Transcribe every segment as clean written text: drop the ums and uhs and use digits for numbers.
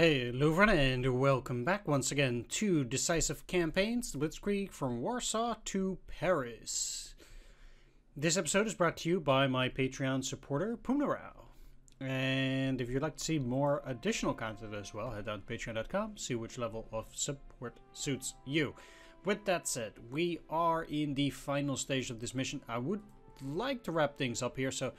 Hello everyone, and welcome back once again to Decisive Campaigns: Blitzkrieg from Warsaw to Paris. This episode is brought to you by my Patreon supporter, Pumna Rao. And if you'd like to see more additional content as well, head down to patreon.com, see which level of support suits you. With that said, we are in the final stage of this mission. I would like to wrap things up here, so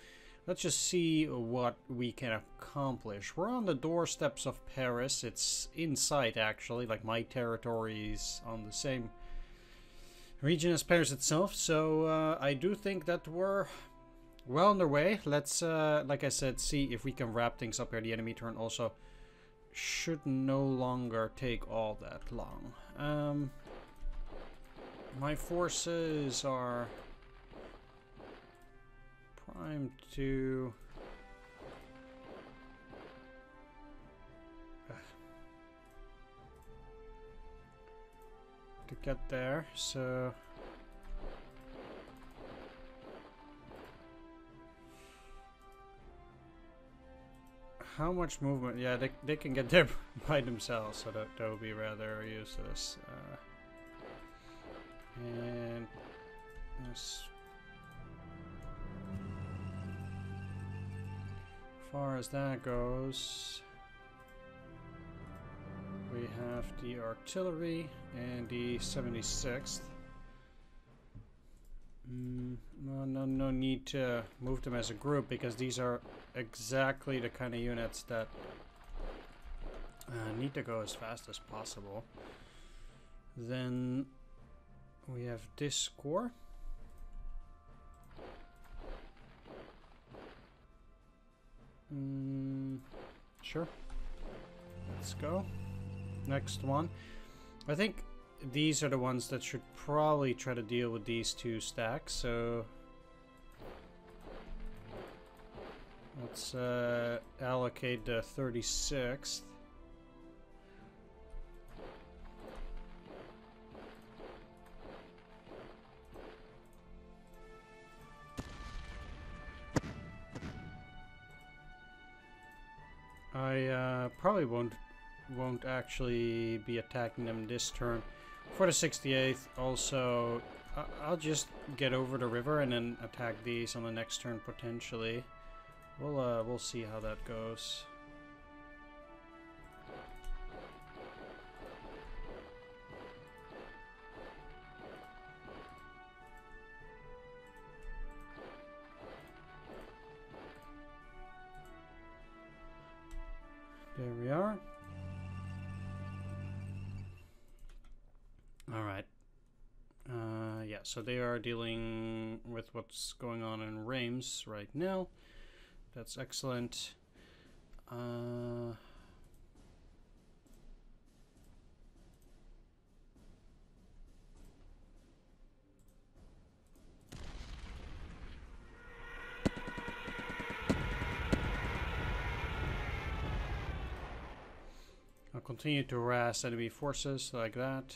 let's just see what we can accomplish. We're on the doorsteps of Paris. It's in sight, actually. Like, my territory's on the same region as Paris itself. So, I do think that we're well on their way. Let's, like I said, see if we can wrap things up here. The enemy turn also should no longer take all that long. My forces are time to get there, so how much movement? Yeah, they can get there by themselves, so that would be rather useless. And yes. As far as that goes, we have the artillery and the 76th. No need to move them as a group, because these are exactly the kind of units that need to go as fast as possible. Then we have this corps. Sure. Let's go. Next one. I think these are the ones that should probably try to deal with these two stacks, so let's allocate the 36th. I probably won't actually be attacking them this turn. For the 68th, also, I'll just get over the river and then attack these on the next turn potentially. We'll see how that goes. There we are. Alright. Yeah, so they are dealing with what's going on in Rheims right now. That's excellent. Continue to harass enemy forces like that.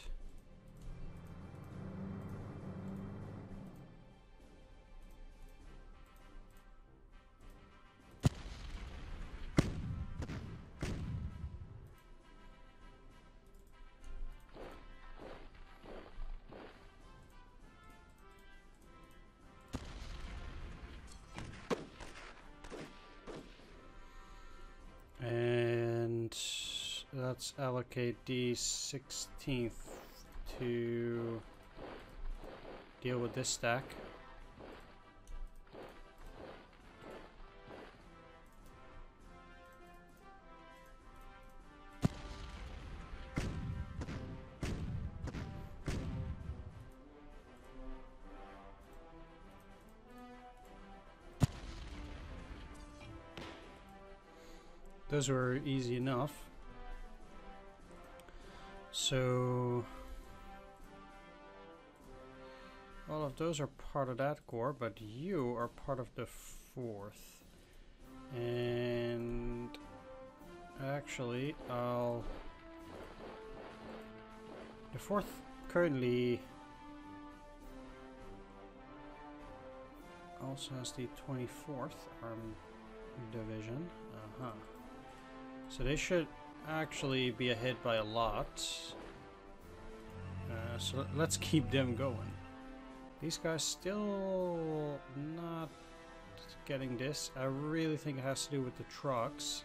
Let's allocate the 16th to deal with this stack. Those were easy enough. So all of those are part of that corps, but you are part of the 4th. And actually, the 4th currently also has the 24th Armed Division. So they should actually be ahead by a lot. So let's keep them going. These guys still not getting this. I really think it has to do with the trucks.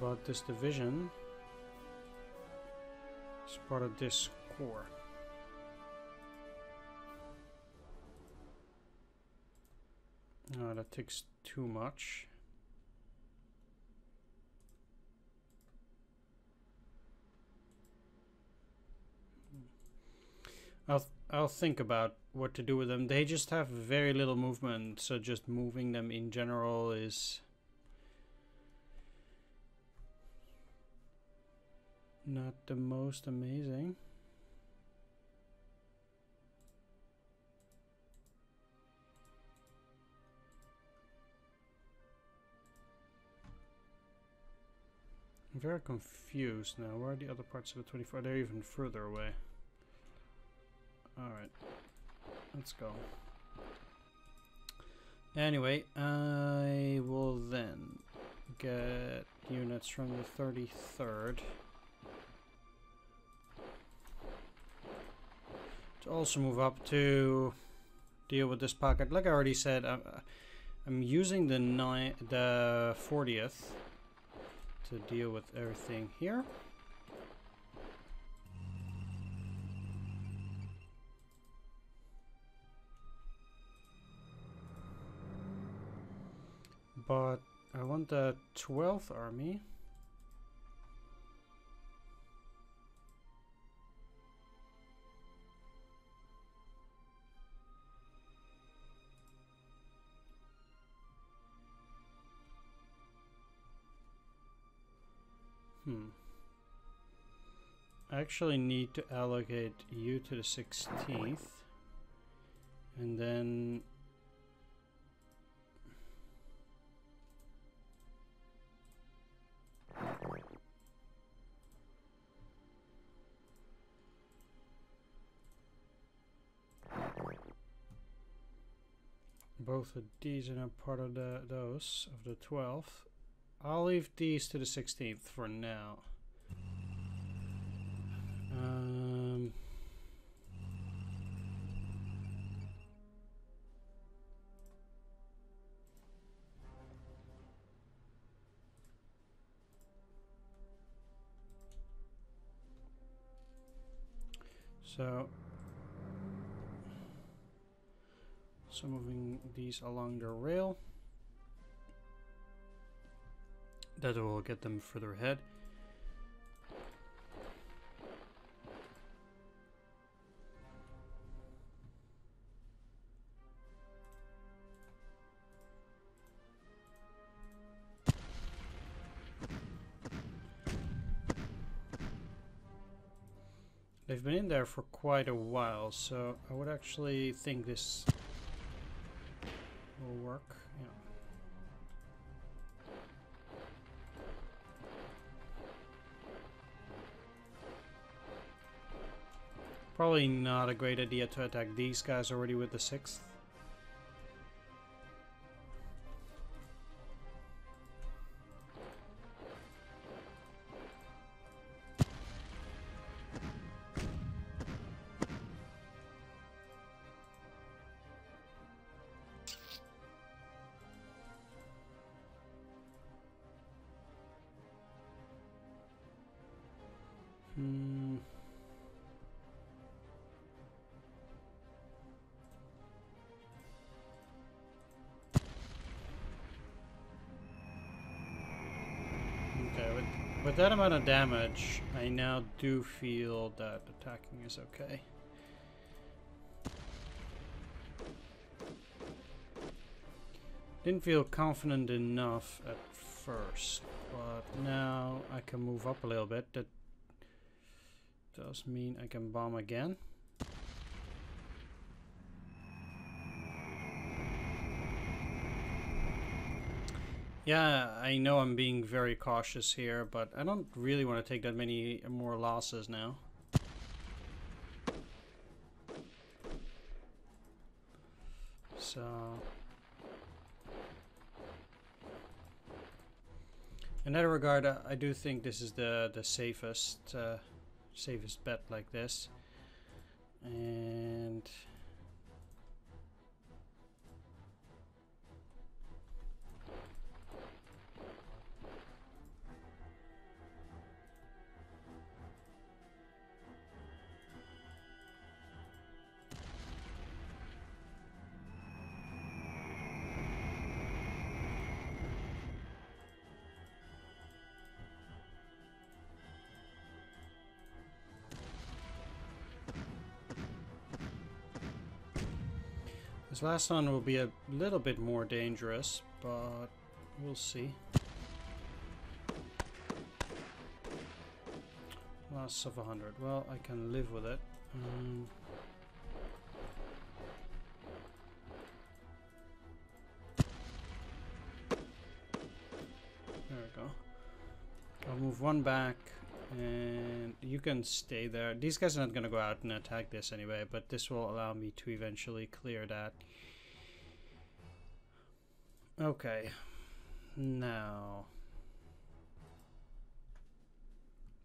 But this division is part of this corps. No, that takes too much. I'll think about what to do with them. They just have very little movement, so just moving them in general is not the most amazing. I'm very confused now. Where are the other parts of the 24? They're even further away. Alright, let's go. Anyway, I will then get units from the 33rd to also move up to deal with this pocket. Like I already said, I'm using the 40th to deal with everything here. But I want the 12th army I actually need to allocate you to the 16th, and then both of these are not part of those of the 12th. I'll leave these to the 16th for now. So, moving these along the rail. That will get them further ahead. They've been in there for quite a while, so I would actually think this will work. Yeah. Probably not a great idea to attack these guys already with the 6th. With that amount of damage, I now do feel that attacking is okay. Didn't feel confident enough at first, but now I can move up a little bit. That does mean I can bomb again. Yeah, I know I'm being very cautious here, but I don't really want to take that many more losses now. So... in that regard, I do think this is the safest bet like this. And... this last one will be a little bit more dangerous, but we'll see. Loss of 100. Well, I can live with it. There we go. I'll move one back and you can stay there. These guys are not going to go out and attack this anyway, but this will allow me to eventually clear that. Okay, now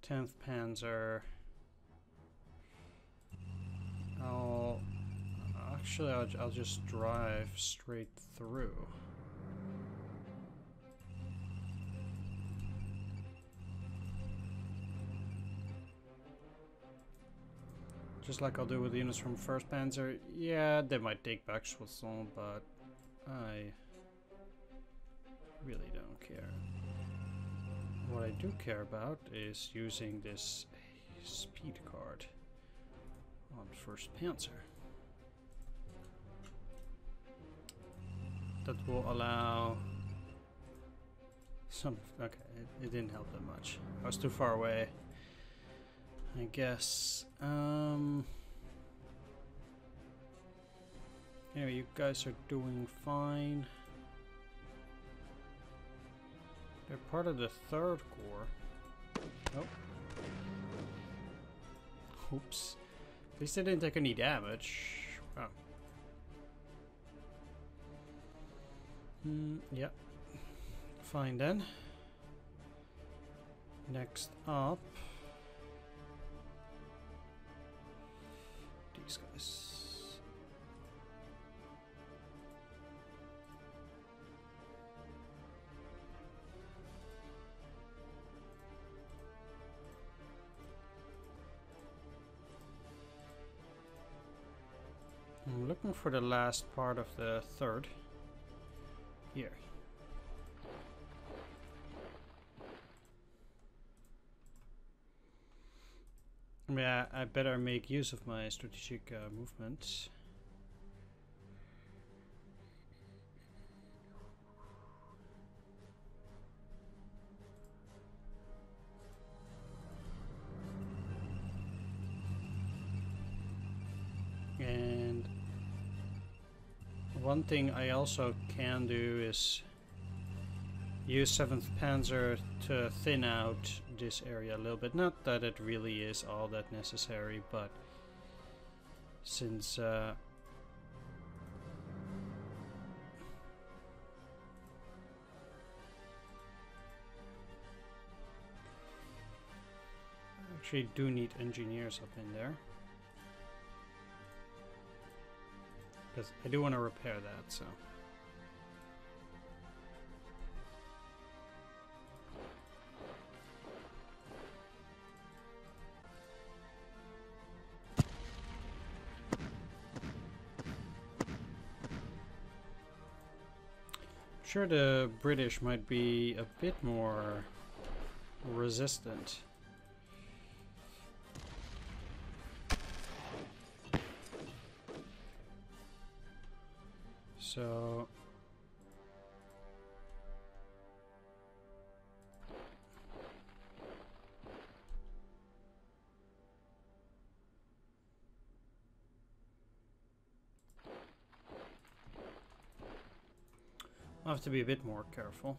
10th Panzer. I'll just drive straight through. Just like I'll do with the units from 1st Panzer. Yeah, they might take back Schlesion, but I really don't care. What I do care about is using this speed card on 1st Panzer. That will allow some... okay, it didn't help that much. I was too far away, I guess. Anyway, you guys are doing fine. They're part of the 3rd Corps. Nope. Oh. Oops. At least they didn't take any damage. Wow. Yep. Yeah. Fine then. Next up. These guys. I'm looking for the last part of the 3rd here. Yeah, I better make use of my strategic movements. And one thing I also can do is use 7th Panzer to thin out this area a little bit. Not that it really is all that necessary, but since I actually do need engineers up in there, because I do want to repair that, so... sure, the British might be a bit more resistant. So I'll have to be a bit more careful.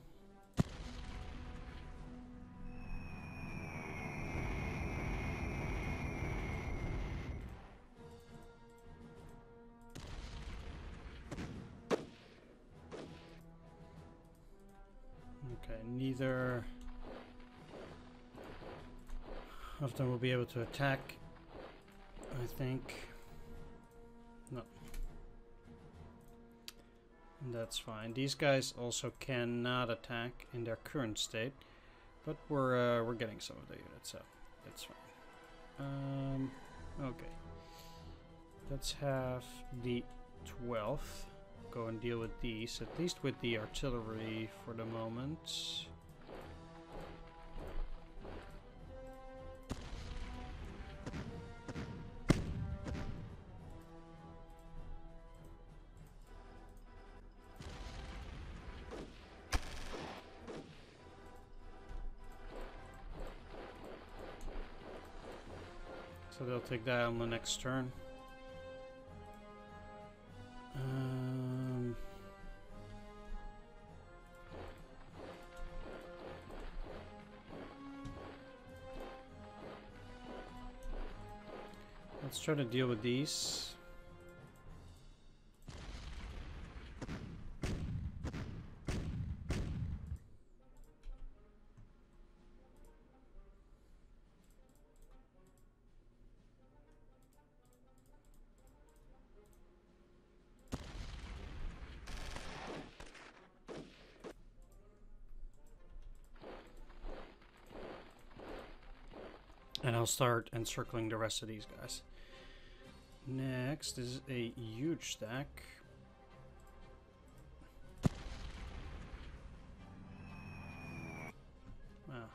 neither of them will be able to attack, I think. No. That's fine. These guys also cannot attack in their current state, but we're getting some of the units, so that's fine. Okay. Let's have the 12th go and deal with these, at least with the artillery for the moment. So they'll take that on the next turn. Let's try to deal with these. And I'll start encircling the rest of these guys. Next is a huge stack. Wow.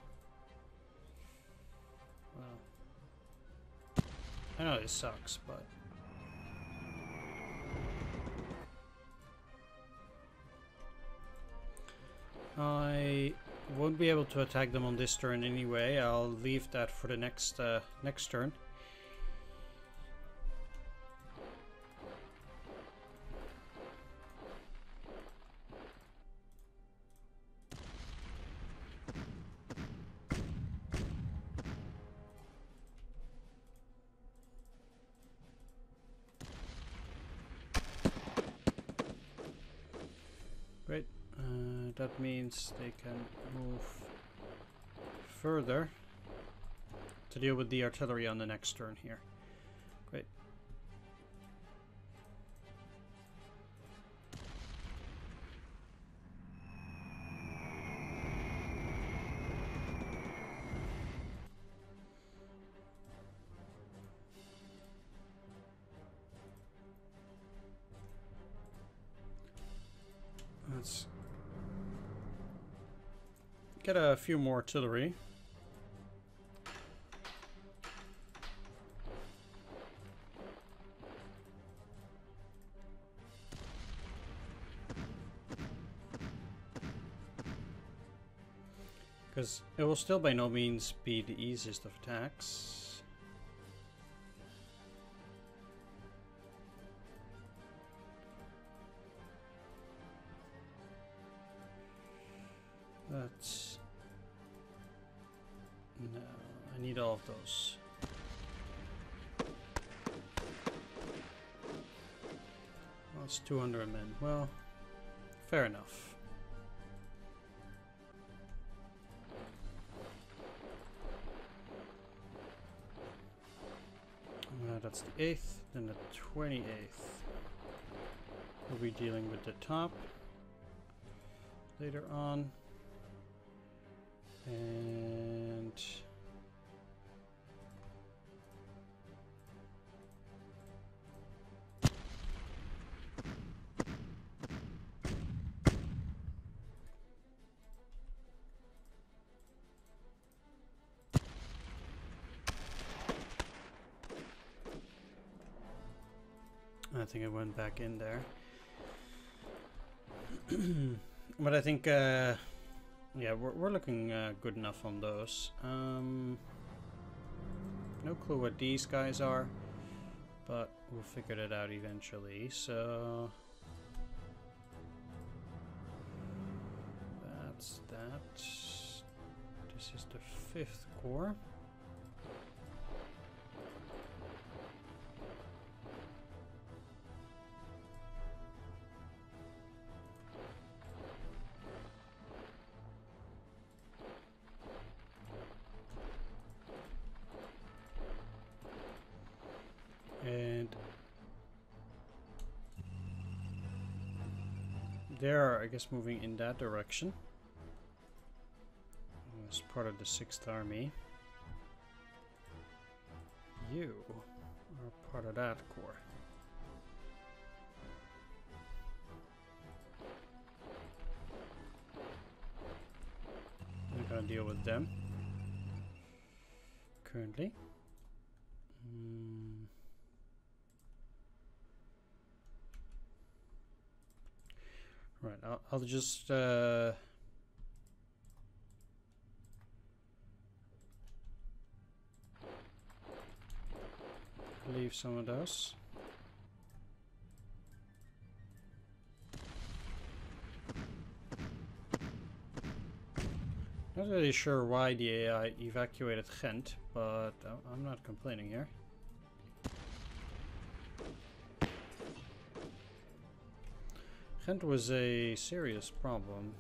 I know this sucks, but... I won't be able to attack them on this turn anyway. I'll leave that for the next turn. Great. That means they can move further to deal with the artillery on the next turn here. Great. Let's get a few more artillery. Because it will still by no means be the easiest of attacks. Need all of those. Well, it's 200 men. Well, fair enough. That's the 8th, then the 28th. We'll be dealing with the top later on. And... I think it went back in there. But I think, yeah, we're looking good enough on those. No clue what these guys are, but we'll figure it out eventually. So that's that. This is the 5th Corps. they're, I guess, moving in that direction. It's part of the 6th Army. You are part of that corps. I'm not gonna deal with them currently. Right, I'll just leave some of those. Not really sure why the AI evacuated Ghent, but I'm not complaining here. Ghent was a serious problem.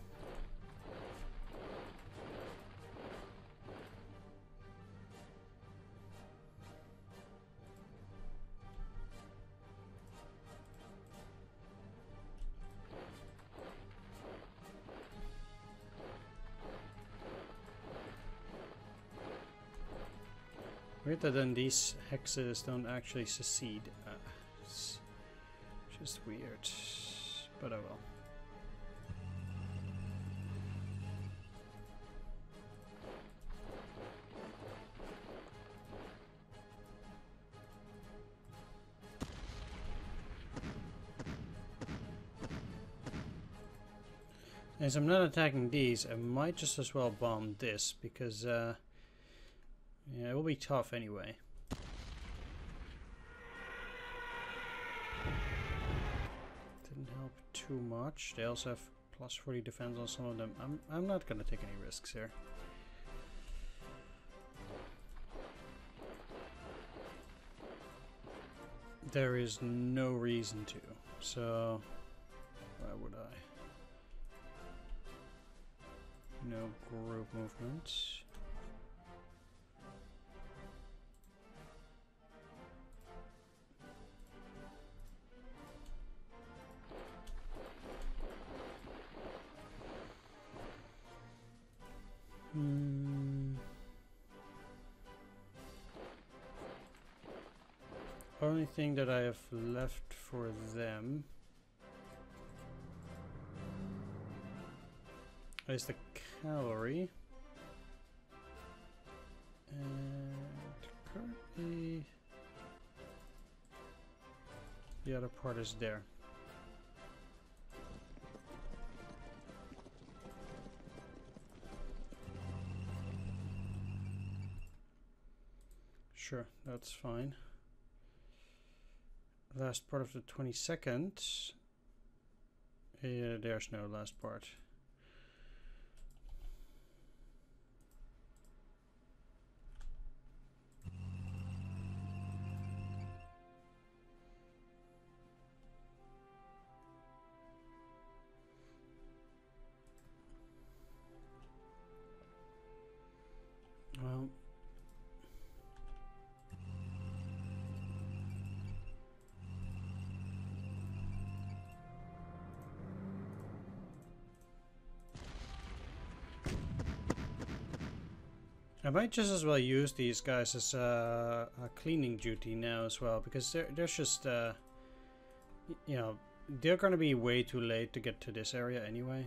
Weirder than these hexes don't actually secede. It's just weird. But I will. As I'm not attacking these, I might just as well bomb this, because yeah, it will be tough anyway. Too much. They also have plus 40 defense on some of them. I'm not gonna take any risks here. There is no reason to, so why would I? No group movements. Only thing that I have left for them is the cavalry, and currently the other part is there. Sure, that's fine. Last part of the 22nd. Yeah, there's no last part. I might just as well use these guys as a cleaning duty now as well, because they're just, you know, they're gonna be way too late to get to this area anyway.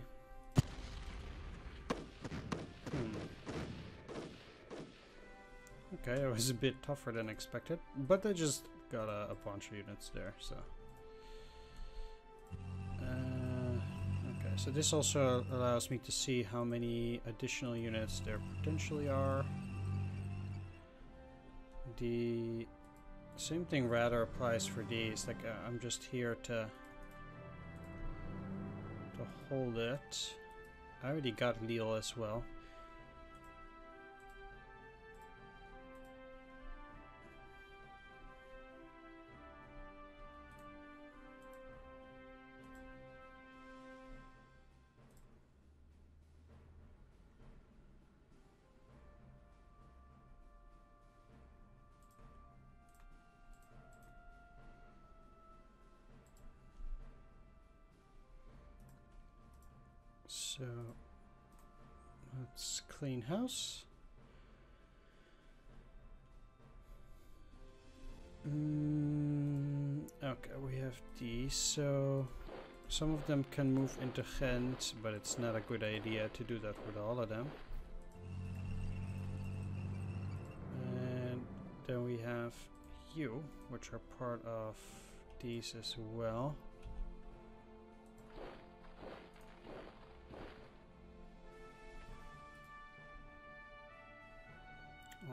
Okay, that was a bit tougher than expected, but they just got a bunch of units there, so. So this also allows me to see how many additional units there potentially are. The same thing rather applies for these. Like I'm just here to hold it. I already got Lille as well. So let's clean house. Okay, we have these, so some of them can move into Ghent, but it's not a good idea to do that with all of them. And then we have you, which are part of these as well.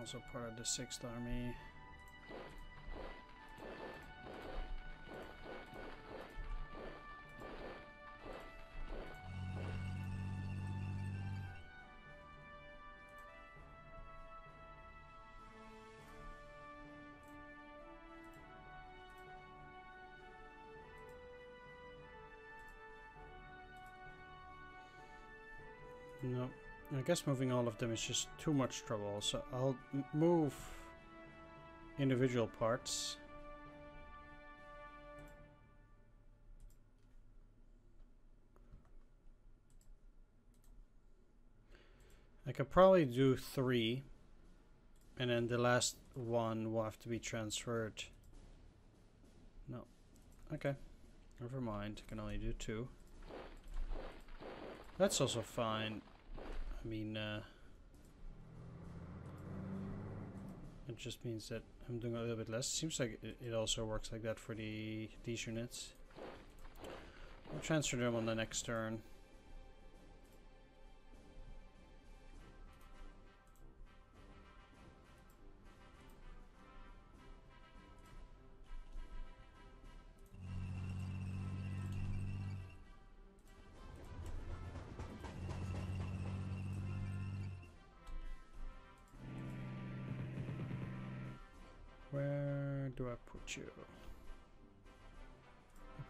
Also part of the 6th Army. No, I guess moving all of them is just too much trouble, so I'll move individual parts. I could probably do 3, and then the last one will have to be transferred. No, okay, never mind, I can only do 2. That's also fine. I mean, it just means that I'm doing a little bit less. Seems like it also works like that for these units. I'll transfer them on the next turn.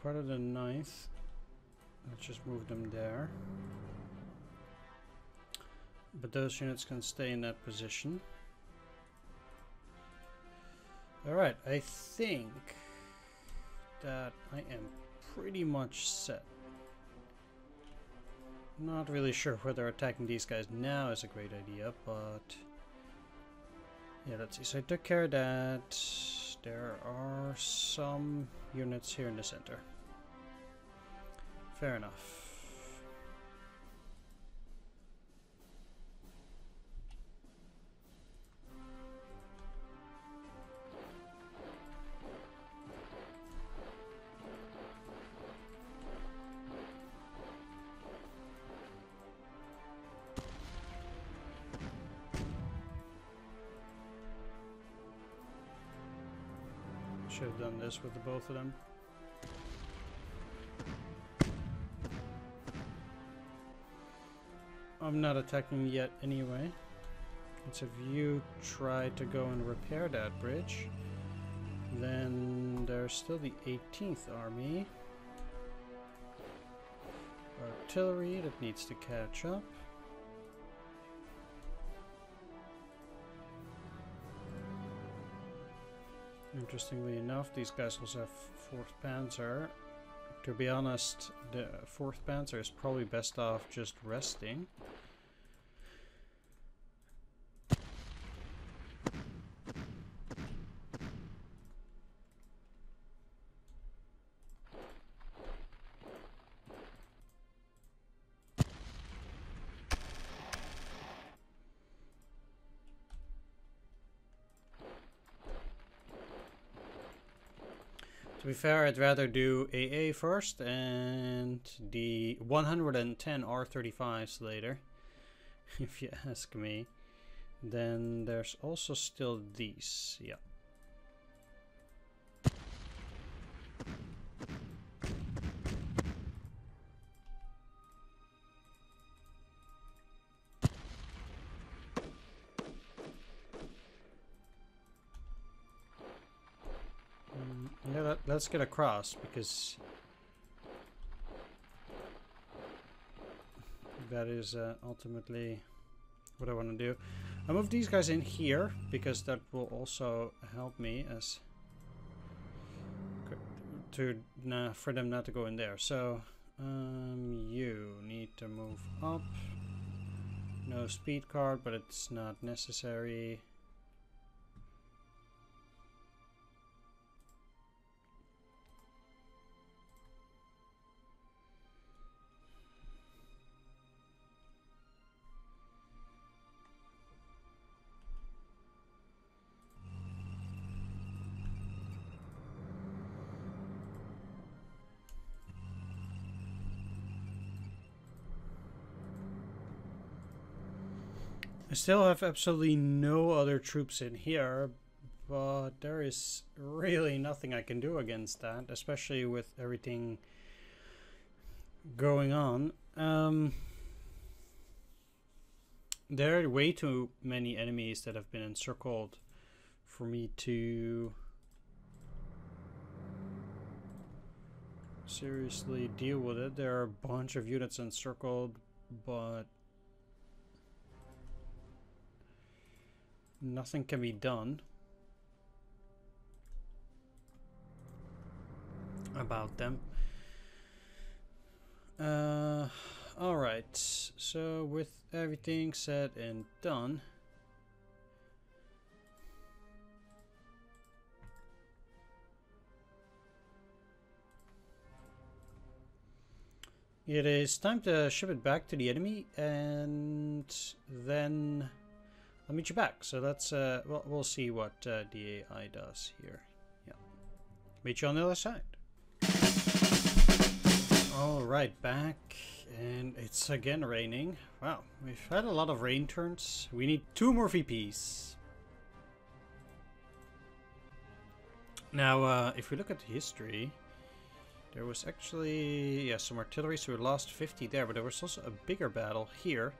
Part of the 9th, let's just move them there, but those units can stay in that position. Alright, I think that I am pretty much set. Not really sure whether attacking these guys now is a great idea, but yeah, let's see. So I took care of that. There are some units here in the center. Fair enough. Should have done this with the both of them. I'm not attacking yet anyway. Let's have you try to go and repair that bridge. Then there's still the 18th Army. Artillery that needs to catch up. Interestingly enough, these guys also have 4th Panzer. To be honest, the 4th Panzer is probably best off just resting. To be fair, I'd rather do AA first and the 110 R35s later, if you ask me. Then there's also still these, yeah. Let's get across, because that is ultimately what I want to do. I move these guys in here because that will also help me as to for them not to go in there. So You need to move up. No speed card, but it's not necessary. I still have absolutely no other troops in here, but there is really nothing I can do against that, especially with everything going on. There are way too many enemies that have been encircled for me to seriously deal with it. There are a bunch of units encircled, but nothing can be done about them. Alright, so with everything said and done, it is time to ship it back to the enemy and then I'll meet you back. So that's we'll see what DAI does here. Yeah, meet you on the other side. All right, back, and it's again raining. Wow, we've had a lot of rain turns. We need 2 more VPs. Now, if we look at history, there was actually some artillery, so we lost 50 there, but there was also a bigger battle here.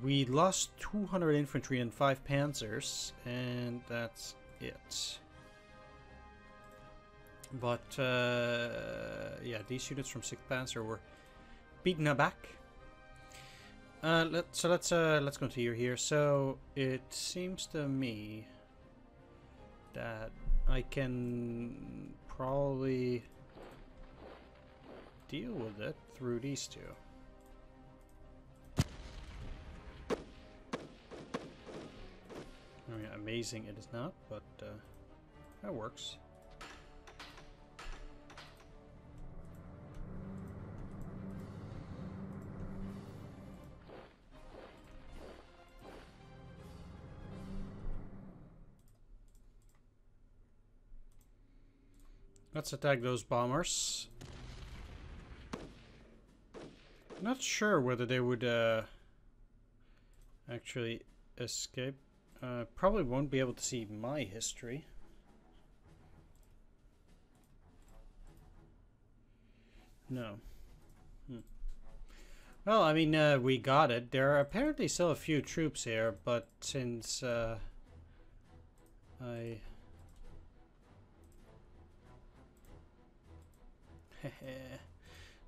We lost 200 infantry and 5 panzers, and that's it. But yeah, these units from 6th Panzer were beaten back. So let's continue here. So it seems to me that I can probably deal with it through these 2. I mean, amazing it is not, but that works. Let's attack those bombers. Not sure whether they would actually escape. Probably won't be able to see my history. No. Well, I mean, we got it. There are apparently still a few troops here, but since I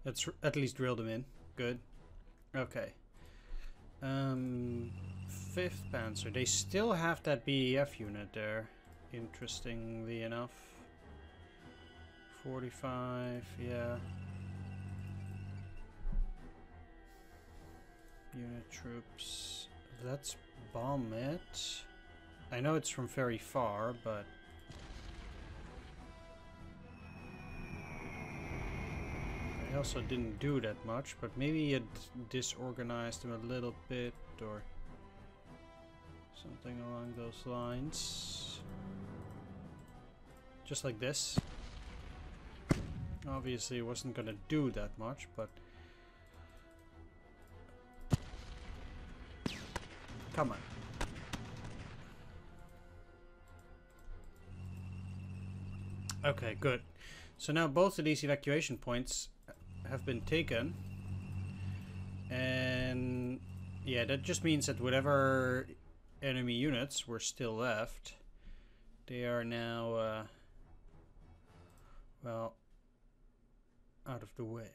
let's at least drill them in. Good. Okay. 5th Panzer. They still have that BEF unit there, interestingly enough. 45, yeah. Unit troops. Let's bomb it. I know it's from very far, but I also didn't do that much, but maybe it disorganized them a little bit, or something along those lines. Just like this. Obviously it wasn't gonna do that much, but come on. Okay, good. So now both of these evacuation points have been taken. And yeah, that just means that whatever enemy units were still left, they are now well out of the way.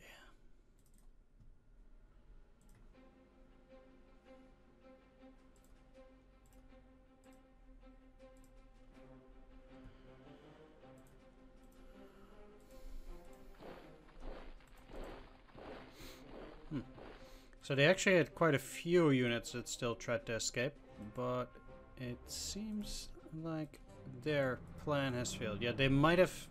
So they actually had quite a few units that still tried to escape, but it seems like their plan has failed. Yeah, they might have...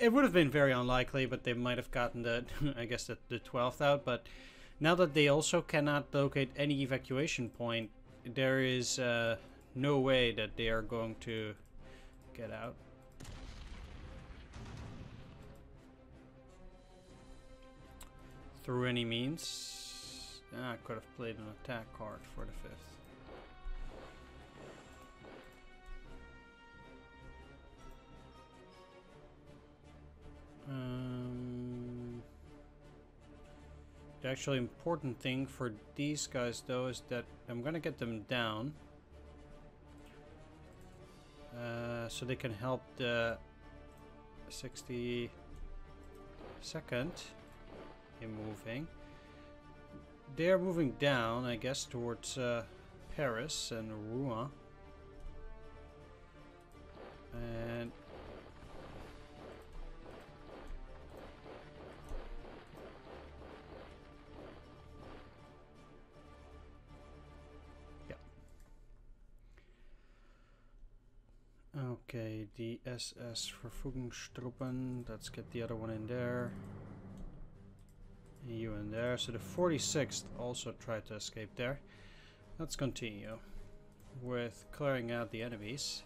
It would have been very unlikely, but they might have gotten the, I guess, the 12th out. But now that they also cannot locate any evacuation point, there is no way that they are going to get out. Through any means. Ah, I could have played an attack card for the 5th. The actually important thing for these guys though is that I'm gonna get them down so they can help the 62nd in moving. They're moving down, I guess, towards Paris and Rouen, and okay, the SS-Verfugungsstruppen, let's get the other one in there. And you in there. So the 46th also tried to escape there. Let's continue with clearing out the enemies.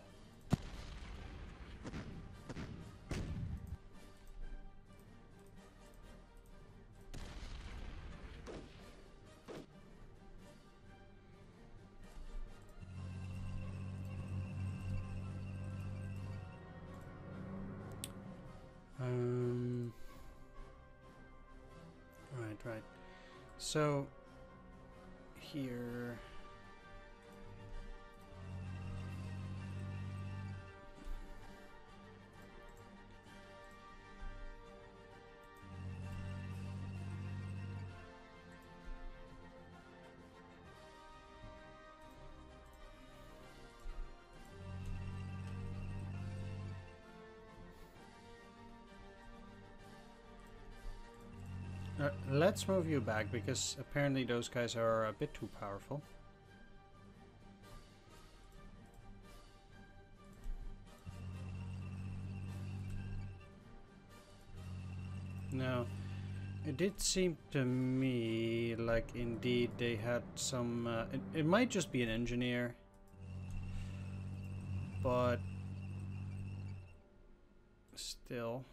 Right. So here, let's move you back, because apparently those guys are a bit too powerful. Now, it did seem to me like indeed they had some... it might just be an engineer, but still...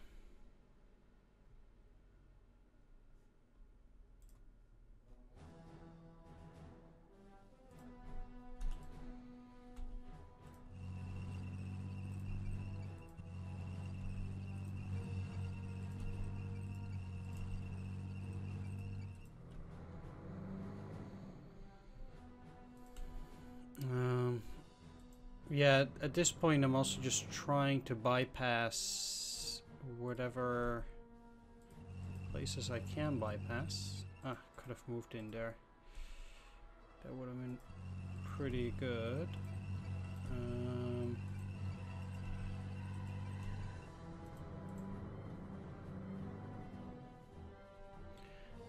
yeah, at this point I'm also just trying to bypass whatever places I can bypass. Ah, could have moved in there. That would have been pretty good.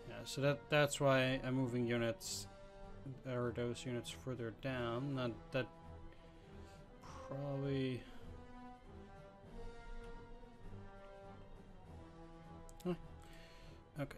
Yeah, so that's why I'm moving units, or those units, further down. Not that probably... Huh. Okay.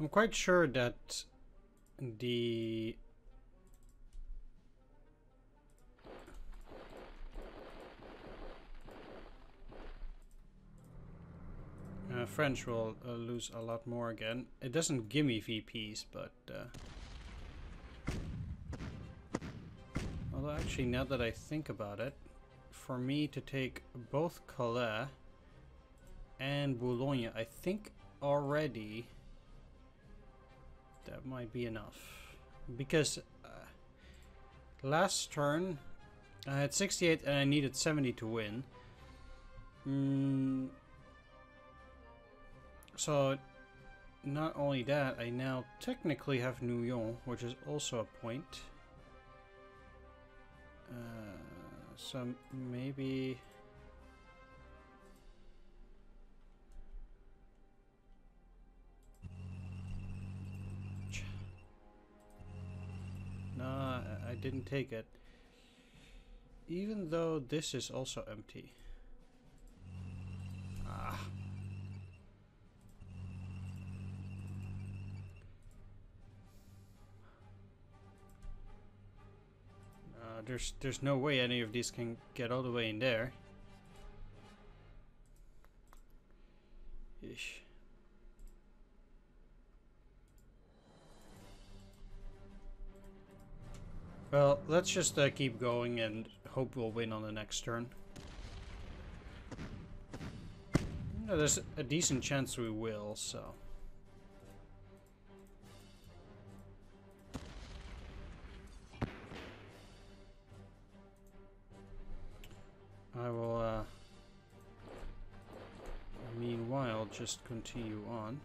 I'm quite sure that the French will lose a lot more again. It doesn't give me VPs, but although actually, now that I think about it, for me to take both Calais and Boulogne. I think already that might be enough, because last turn I had 68 and I needed 70 to win. So not only that, I now technically have Noyon, which is also a point. So maybe no, I didn't take it, even though this is also empty. Ah. There's no way any of these can get all the way in there. Ish. Well, let's just keep going and hope we'll win on the next turn. No, there's a decent chance we will, so... I will, meanwhile, just continue on.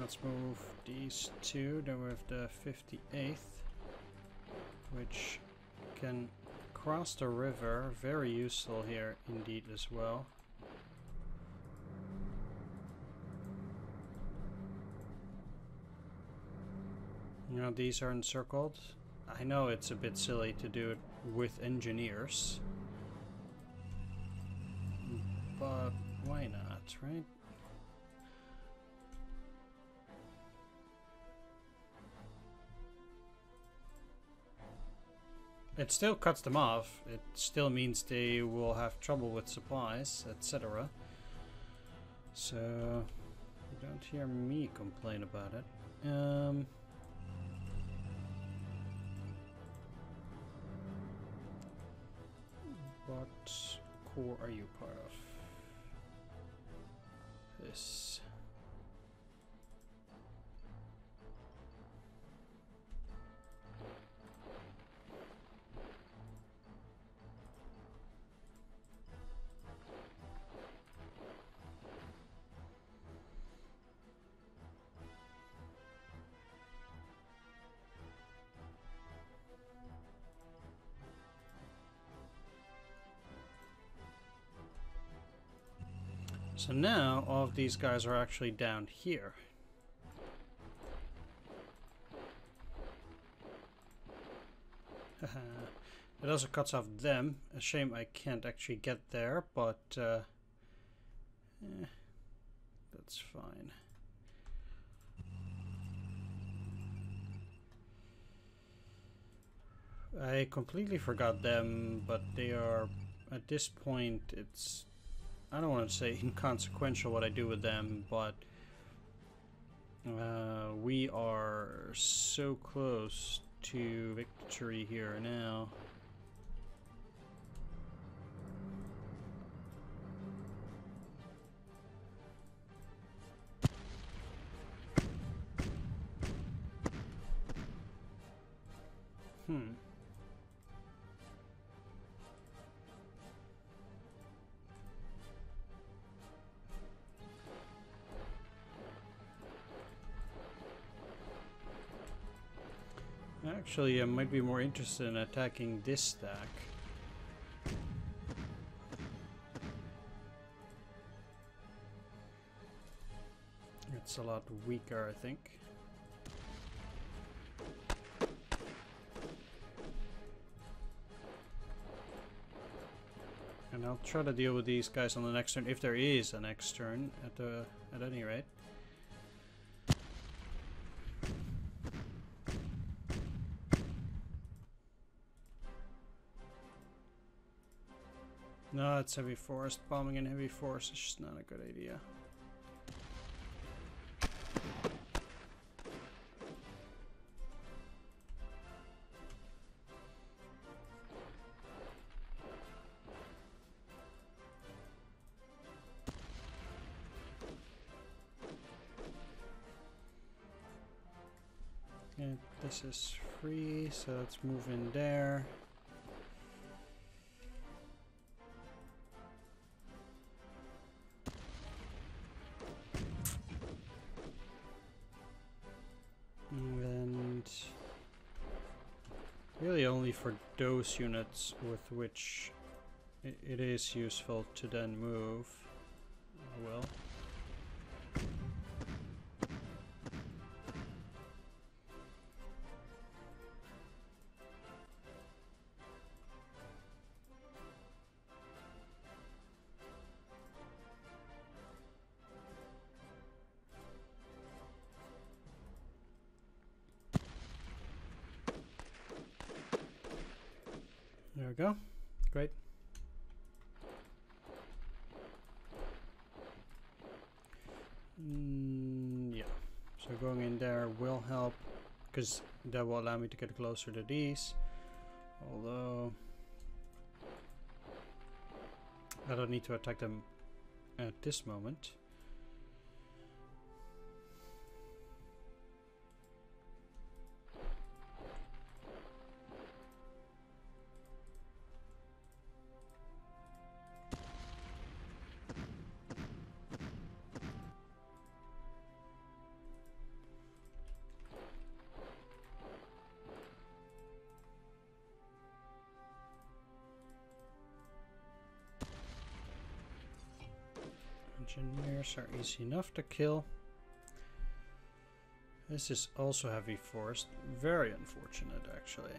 Let's move these two, then we have the 58th, which can cross the river, very useful here indeed as well. Now these are encircled. I know it's a bit silly to do it with engineers, but why not, right? It still cuts them off, it still means they will have trouble with supplies, etc. So, you don't hear me complain about it. What corps are you part of? This. So now, all of these guys are actually down here. It also cuts off them. A shame I can't actually get there, but... that's fine. I completely forgot them, but they are... At this point, it's... I don't want to say inconsequential what I do with them, but we are so close to victory here now. Actually, I might be more interested in attacking this stack. that's a lot weaker, I think. And I'll try to deal with these guys on the next turn, if there is a next turn, at any rate. No, it's heavy forest. Bombing in heavy forest is just not a good idea. This is free, so let's move in there. And really only for those units with which it is useful to then move. I will. Go. Great. Yeah, so going in there will help because that will allow me to get closer to these, although I don't need to attack them at this moment. Engineers are easy enough to kill. This is also heavy forest. Very unfortunate, actually.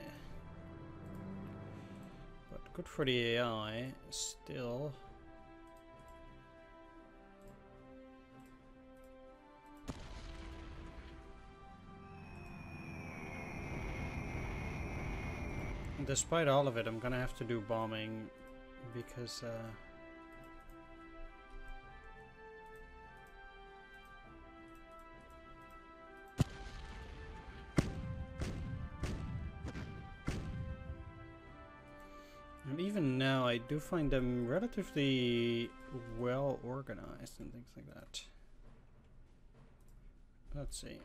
But good for the AI, still. Despite all of it, I'm gonna have to do bombing because... even now, I do find them relatively well organized and things like that. Let's see.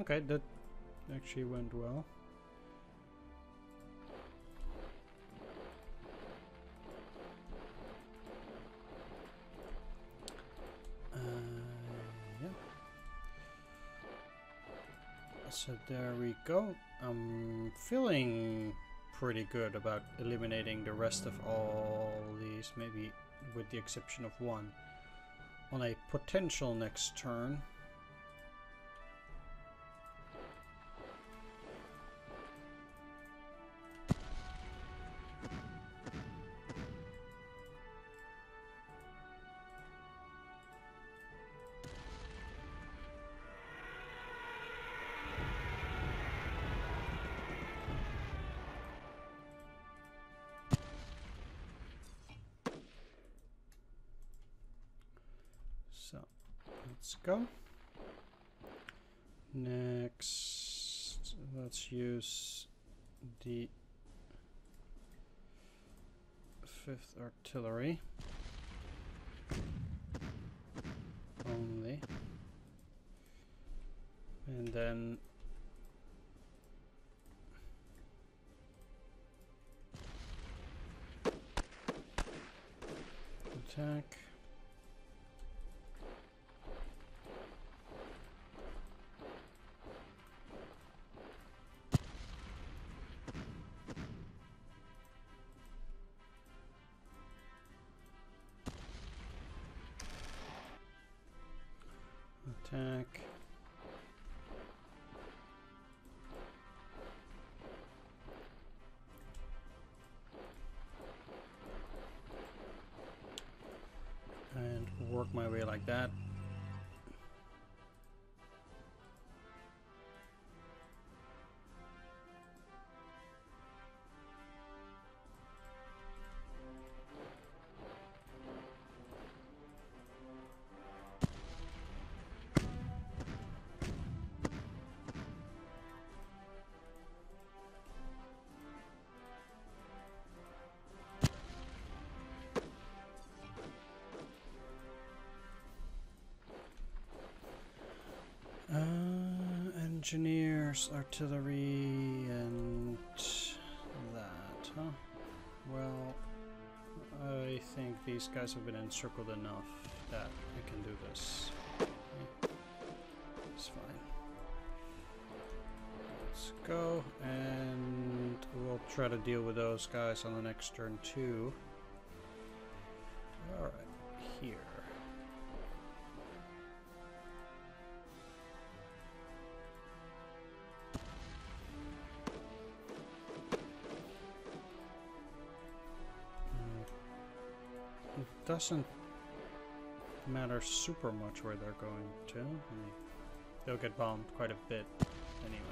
Okay, that actually went well. Yeah. So there we go. I'm feeling pretty good about eliminating the rest of all these, maybe with the exception of one, on a potential next turn. So let's go. Next, let's use the 5th Artillery only. And then attack. Attack. And work my way like that. Engineers, artillery, and that, huh? Well, I think these guys have been encircled enough that I can do this. It's fine. Let's go, and we'll try to deal with those guys on the next turn too. All right, here. Doesn't matter super much where they're going to. They'll get bombed quite a bit anyway.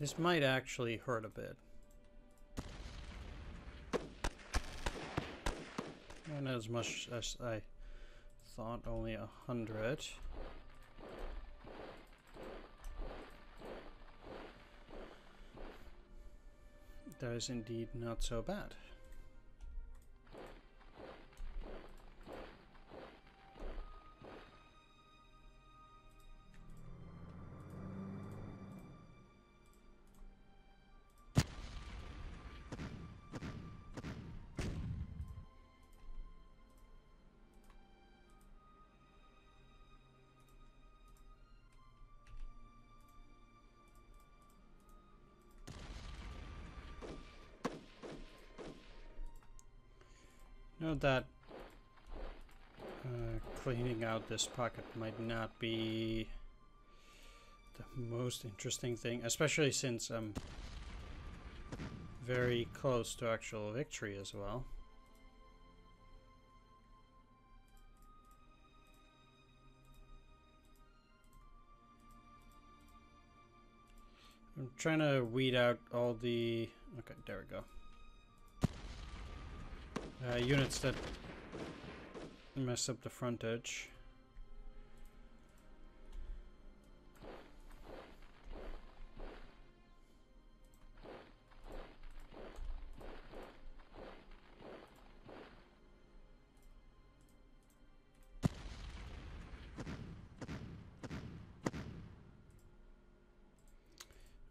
This might actually hurt a bit. Not as much as I thought, only 100. That is indeed not so bad. That cleaning out this pocket might not be the most interesting thing, especially since I'm very close to actual victory as well. I'm trying to weed out all the... okay, there we go. Units that mess up the front edge.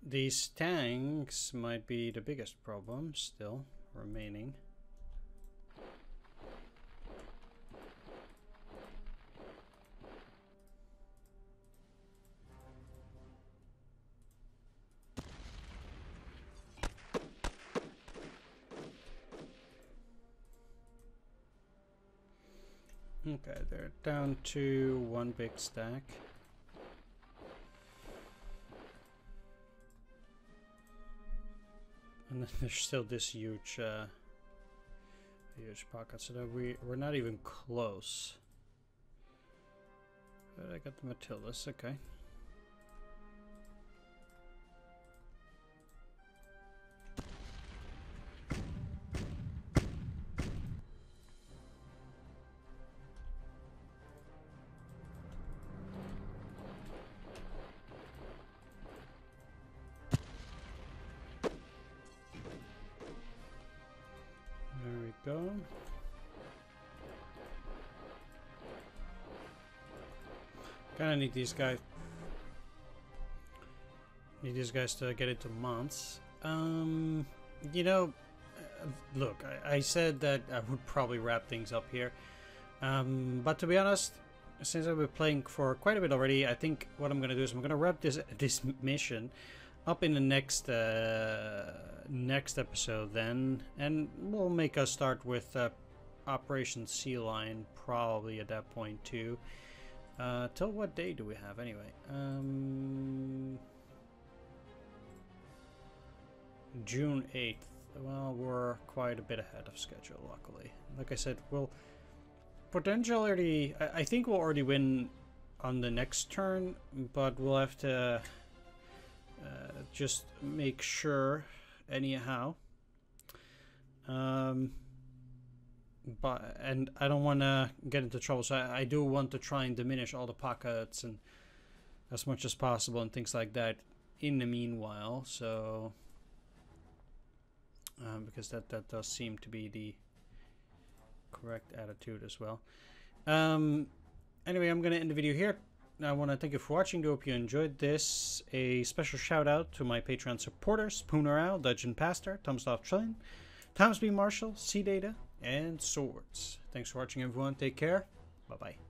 These tanks might be the biggest problem still remaining. Okay, they're down to one big stack. And then there's still this huge huge pocket, so that we're not even close. But I got the Matildas, okay. go. Kinda need these guys. Need these guys to get into Mons. You know, look, I said that I would probably wrap things up here. But to be honest, since I've been playing for quite a bit already, I think what I'm gonna do is I'm gonna wrap this mission up in the next episode then, and we'll make us start with Operation Sea Lion probably at that point too. Till what day do we have anyway? June 8th. Well, we're quite a bit ahead of schedule, luckily. Like I said, we'll potentially, I think we'll already win on the next turn, but we'll have to just make sure anyhow. But and I don't want to get into trouble, so I do want to try and diminish all the pockets and as much as possible and things like that in the meanwhile. So because that does seem to be the correct attitude as well. Anyway, I'm gonna end the video here. I want to thank you for watching. I hope you enjoyed this. A special shout out to my Patreon supporters: Pooner Al, Dudgeon Pastor, Thomas Trillion, Thomas B Marshall, C Data, and Swords. Thanks for watching, everyone. Take care. Bye bye.